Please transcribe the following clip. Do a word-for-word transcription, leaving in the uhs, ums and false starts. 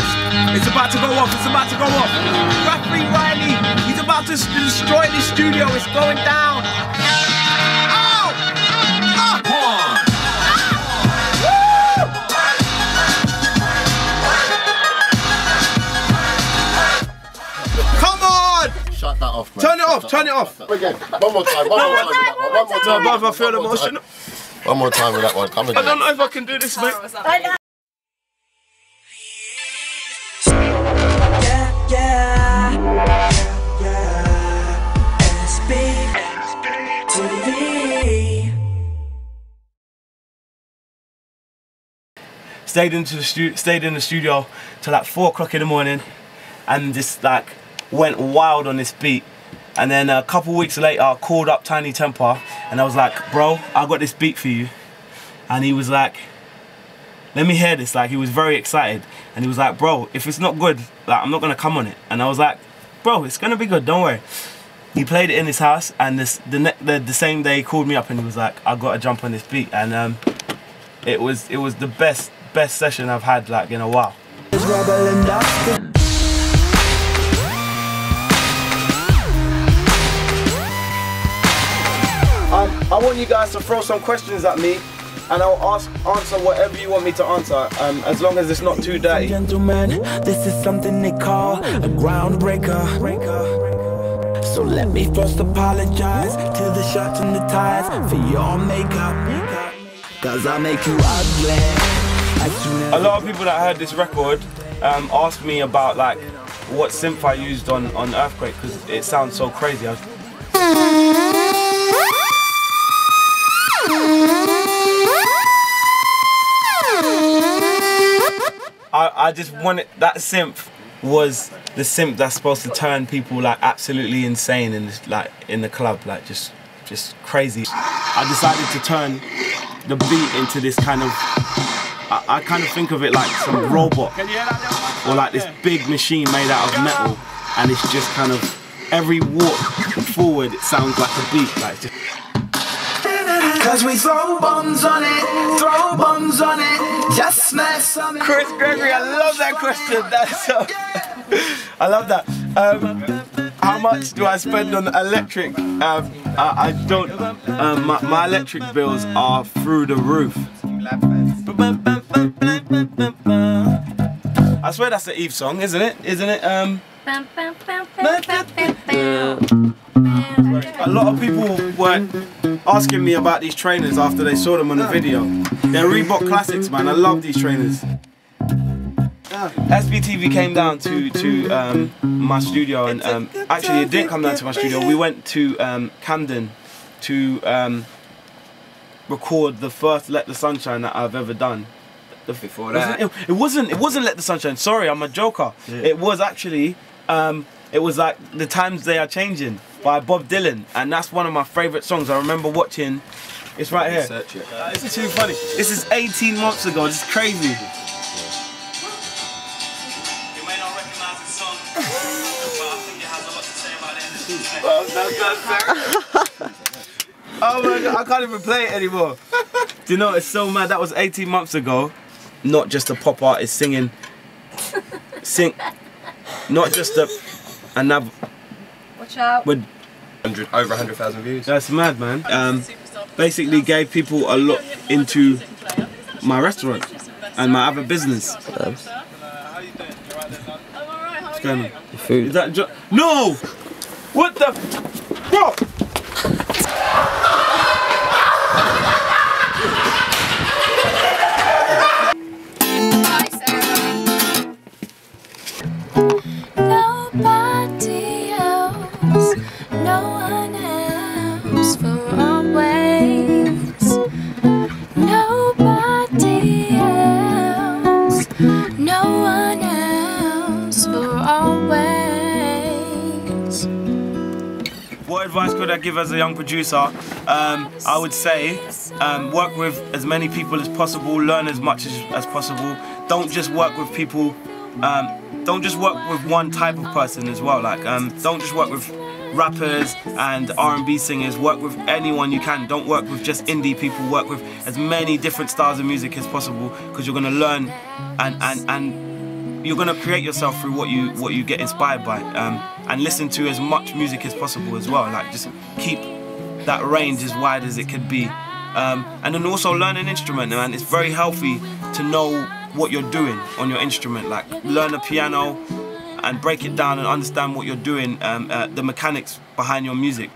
charged. It's about to go off, it's about to go off. Raf Riley, he's about to destroy the studio, it's going down. Shut that off, man. Turn it off, turn it off. Again, one more time, one more time. One more time. Brother, I feel emotional. One more time with that one. Come again. I don't know if I can do this, mate. Yeah, yeah, yeah. S B T V. Stayed into the stu stayed in the studio till like four o'clock in the morning, and just like. Went wild on this beat, and then a couple weeks later I called up Tiny Tempah and I was like, bro, I got this beat for you. And he was like, let me hear this. Like, he was very excited, and he was like, bro, if it's not good, like, I'm not gonna come on it. And I was like, bro, it's gonna be good, don't worry. He played it in his house, and this the, the, the same day he called me up and he was like, I gotta jump on this beat. And um, it was it was the best best session I've had like in a while. Um, I want you guys to throw some questions at me, and I'll ask, answer whatever you want me to answer, um, as long as it's not too dirty. Gentlemen, this is something they call a groundbreaker. So let me first apologize to the shots and the ties for your makeup, cause I make you ugly. A lot of people that heard this record um, asked me about like what synth I used on, on Earthquake, because it sounds so crazy. I I just wanted, that synth was the synth that's supposed to turn people like absolutely insane in this, like in the club, like just just crazy. I decided to turn the beat into this kind of, I, I kind of think of it like some robot or like this big machine made out of metal, and it's just kind of every walk forward it sounds like a beat, like just. Cause we throw bombs on it, throw bombs on it, just smash something. Chris Gregory, I love that question. That's so I love that. Um, how much do I spend on electric? Um, I, I don't. Um, my, my electric bills are through the roof. I swear that's the Eve song, isn't it? Isn't it? Um, a lot of people were asking me about these trainers after they saw them on the video. They're Reebok Classics, man. I love these trainers. S B T V came down to to um, my studio, and um, actually it didn't come down to my studio. We went to um, Camden to um, record the first Let the Sunshine that I've ever done. Before that, it wasn't. It, it wasn't. It wasn't Let the Sunshine. Sorry, I'm a joker. Yeah. It was actually. Um, It was like The Times They Are Changing by Bob Dylan, and that's one of my favourite songs. I remember watching, it's right here. Search it. Uh, it's too funny. This is eighteen months ago, this is crazy. You may not recognise the song, but I think it has a lot to say about it. Well, that's not fair. Oh my god, I can't even play it anymore. Do you know, it's so mad, that was eighteen months ago. Not just a pop artist singing, sing, not just a... Another. Watch out. With one hundred, over one hundred thousand views. That's mad, man. Um, basically gave people a look into my restaurant and my other business. Um, What's going on? The food. Is that jo no! What the? Bro! Could I give as a young producer? Um, I would say um, work with as many people as possible, learn as much as, as possible. Don't just work with people, um, don't just work with one type of person as well. Like, um, don't just work with rappers and R and B singers, work with anyone you can. Don't work with just indie people, work with as many different styles of music as possible, because you're going to learn and, and, and you're gonna create yourself through what you what you get inspired by, um, and listen to as much music as possible as well. Like, just keep that range as wide as it could be, um, and then also learn an instrument, man. It's very healthy to know what you're doing on your instrument. Like, learn the piano and break it down and understand what you're doing, um, uh, the mechanics behind your music.